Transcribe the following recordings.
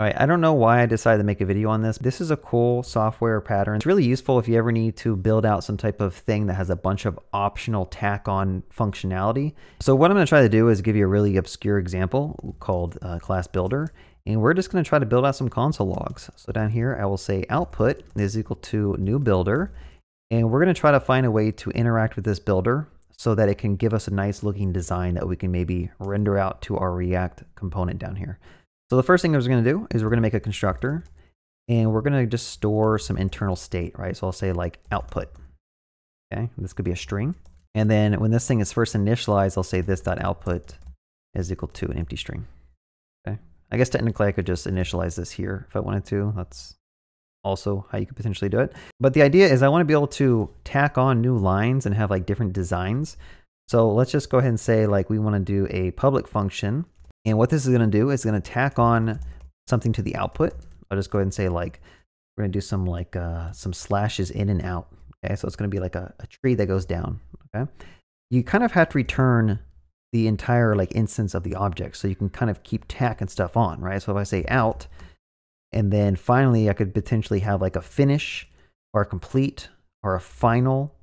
All right, I don't know why I decided to make a video on this. This is a cool software pattern. It's really useful if you ever need to build out some type of thing that has a bunch of optional tack on functionality. So what I'm gonna try to do is give you a really obscure example called class builder. And we're just gonna try to build out some console logs. So down here, I will say output is equal to new builder. And we're gonna try to find a way to interact with this builder so that it can give us a nice looking design that we can maybe render out to our React component down here. So the first thing I was gonna do is we're gonna make a constructor and we're gonna just store some internal state, right? So I'll say like output, okay? This could be a string. And then when this thing is first initialized, I'll say this.output is equal to an empty string, okay? I guess technically I could just initialize this here if I wanted to. That's also how you could potentially do it. But the idea is I wanna be able to tack on new lines and have like different designs. So let's just go ahead and say like we wanna do a public function. And what this is going to do is going to tack on something to the output. I'll just go ahead and say like, we're going to do some like some slashes in and out. Okay, so it's going to be like a tree that goes down. Okay, you kind of have to return the entire like instance of the object, so you can kind of keep tacking stuff on, right? So if I say out, and then finally I could potentially have like a finish or a complete or a final,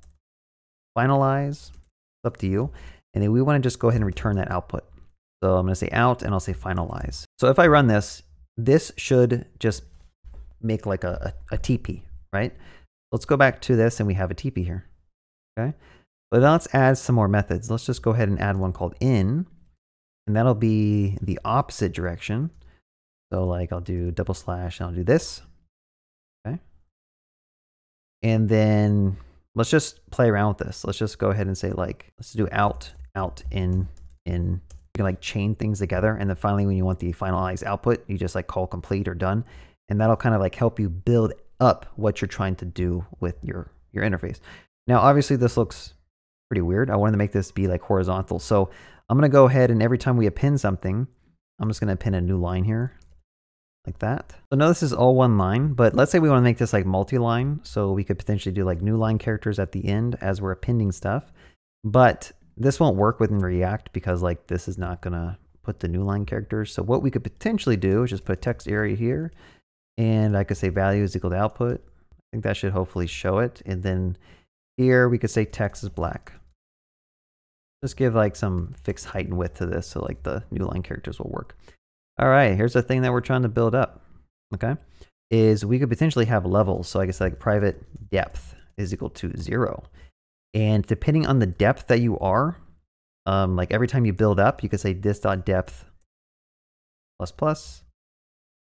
finalize. It's up to you. And then we want to just go ahead and return that output. So I'm gonna say out and I'll say finalize. So if I run this, this should just make like a TP, right? Let's go back to this and we have a TP here, okay? But now let's add some more methods. Let's just go ahead and add one called in, and that'll be the opposite direction. So like I'll do double slash and I'll do this, okay? And then let's just play around with this. Let's just go ahead and say like, let's do out, out, in. You can like chain things together, and then finally when you want the finalized output, you just like call complete or done, and that'll kind of like help you build up what you're trying to do with your interface. Now obviously this looks pretty weird. I wanted to make this be like horizontal, so I'm gonna go ahead and every time we append something, I'm just gonna append a new line here like that. So now this is all one line, but let's say we want to make this like multi-line, so we could potentially do like new line characters at the end as we're appending stuff, but this won't work within React because like this is not gonna put the new line characters. So what we could potentially do is just put a text area here, and I could say value is equal to output. I think that should hopefully show it. And then here we could say text is black. Just give like some fixed height and width to this so like the new line characters will work. All right, here's the thing that we're trying to build up, okay? Is we could potentially have levels. So I guess like private depth is equal to 0. And depending on the depth that you are, like every time you build up, you could say this.depth plus plus.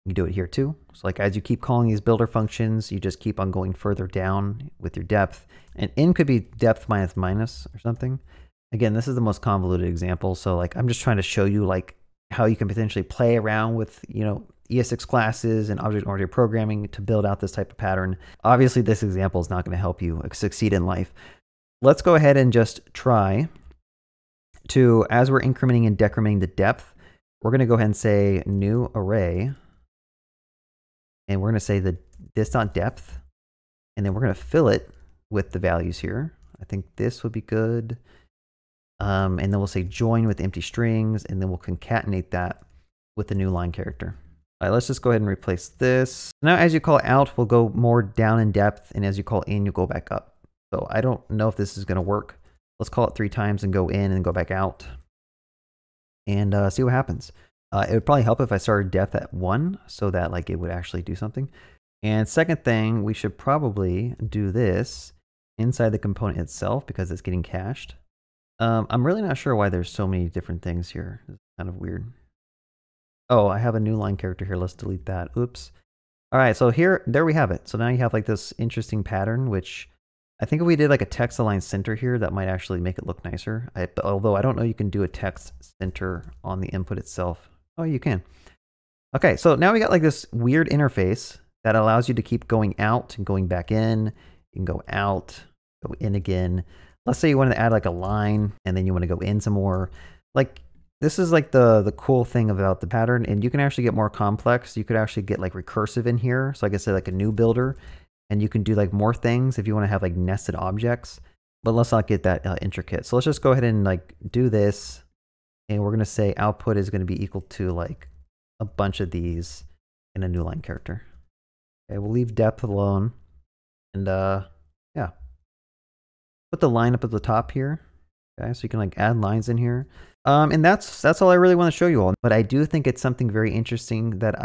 You can do it here too. So like as you keep calling these builder functions, you just keep on going further down with your depth. And in could be depth minus minus or something. Again, this is the most convoluted example. So like I'm just trying to show you like how you can potentially play around with, you know, ES6 classes and object-oriented programming to build out this type of pattern. Obviously, this example is not going to help you succeed in life. Let's go ahead and just try to, as we're incrementing and decrementing the depth, we're going to go ahead and say new array, and we're going to say the this.depth, and then we're going to fill it with the values here. I think this would be good. And then we'll say join with empty strings, and then we'll concatenate that with the new line character. All right, let's just go ahead and replace this. Now, as you call out, we'll go more down in depth, and as you call in, you go back up. So I don't know if this is going to work. Let's call it 3 times and go in and go back out and see what happens. It would probably help if I started depth at 1 so that like it would actually do something. And second thing, we should probably do this inside the component itself because it's getting cached. I'm really not sure why there's so many different things here. It's kind of weird. Oh, I have a new line character here. Let's delete that. Oops. All right. So here, there we have it. So now you have like this interesting pattern, which I think if we did like a text align center here, that might actually make it look nicer. Although I don't know you can do a text center on the input itself. Oh, you can. Okay, so now we got like this weird interface that allows you to keep going out and going back in. You can go out, go in again. Let's say you wanted to add like a line and then you want to go in some more. Like this is like the cool thing about the pattern, and you can actually get more complex. You could actually get like recursive in here. So I could say like a new builder. And you can do like more things if you want to have like nested objects, but let's not get that intricate. So let's just go ahead and like do this, and we're going to say output is going to be equal to like a bunch of these, and a new line character. Okay, we'll leave depth alone. And yeah, put the line up at the top here. Okay, so you can like add lines in here. And that's all I really want to show you all. But I do think it's something very interesting that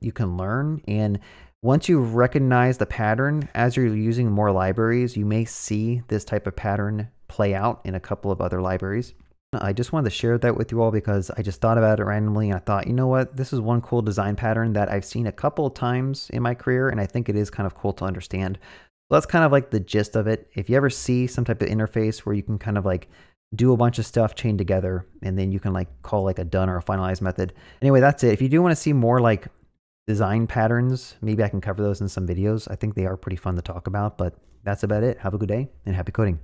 you can learn. And once you recognize the pattern, as you're using more libraries, you may see this type of pattern play out in a couple of other libraries. I just wanted to share that with you all because I just thought about it randomly and I thought, you know what, this is one cool design pattern that I've seen a couple of times in my career, and I think it is kind of cool to understand. So that's kind of like the gist of it. If you ever see some type of interface where you can kind of like do a bunch of stuff chained together and then you can like call like a done or a finalize method. Anyway, that's it. If you do want to see more like design patterns, maybe I can cover those in some videos. I think they are pretty fun to talk about, but that's about it. Have a good day and happy coding.